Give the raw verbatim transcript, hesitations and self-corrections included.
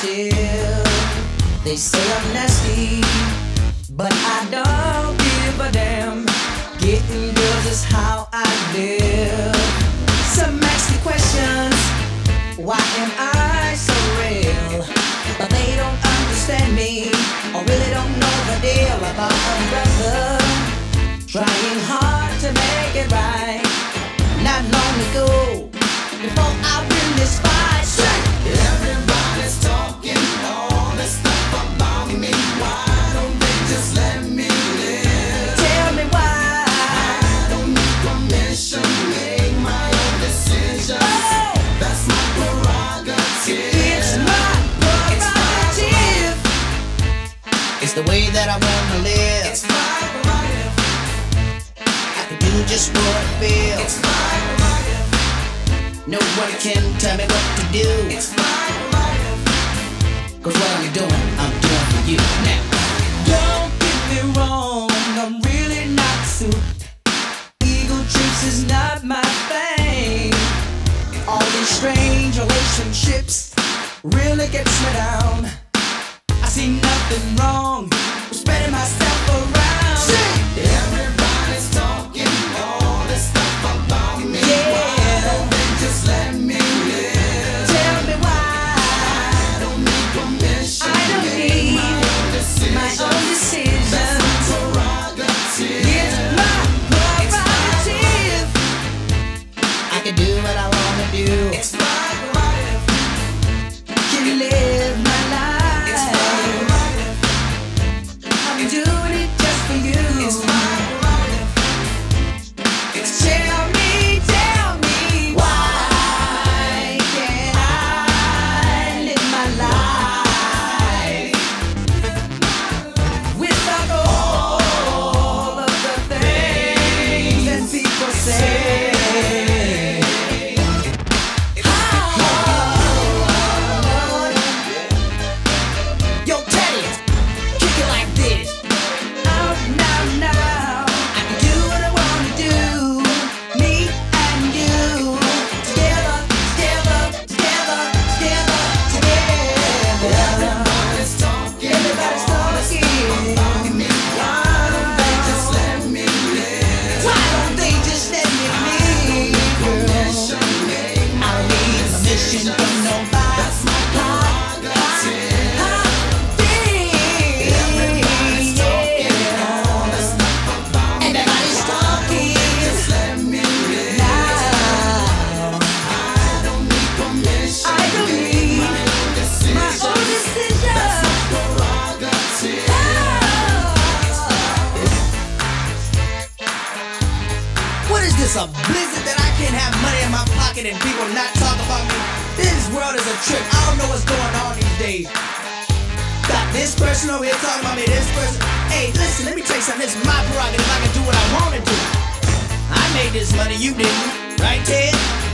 still. They say I'm nasty, but I don't give a damn. Getting girls is how I live. Some ask me questions, why am I so real? But they don't understand me, or really don't know the deal about a brother trying hard to make it right. Not long ago, before I win this fight, say, everybody's talking all this stuff about me. Why don't they just let me live? Tell me why I don't need permission, make my own decisions. Oh, that's my prerogative. It's my prerogative. It's the way that I wanna live. It's my prerogative. I can do just what I feel. It's my prerogative. No one can tell me what to do. It's my prerogative. Cause what I'm doing, I'm doing for you now. Don't get me wrong, I'm really not suited. Ego trips is not my thing. All these strange relationships really gets me down. I see nothing wrong with spreading myself around. See? Everybody's talking all this stuff about me. Yeah. Let me live. Tell me why I don't need permission. I don't need my own decision. My own decision. That's my prerogative. It's my prerogative. I can do what I want to do. It's my prerogative. Can you live my life? It's my prerogative. I'm doing it just for you. It's my prerogative. It's tell me. It's a blizzard that I can't have money in my pocket and people not talk about me. This world is a trip. I don't know what's going on these days. Got this person over here talking about me, this person. Hey, listen, let me tell you something. This is my prerogative. I can do what I want to do. I made this money, you didn't. Right, Ted?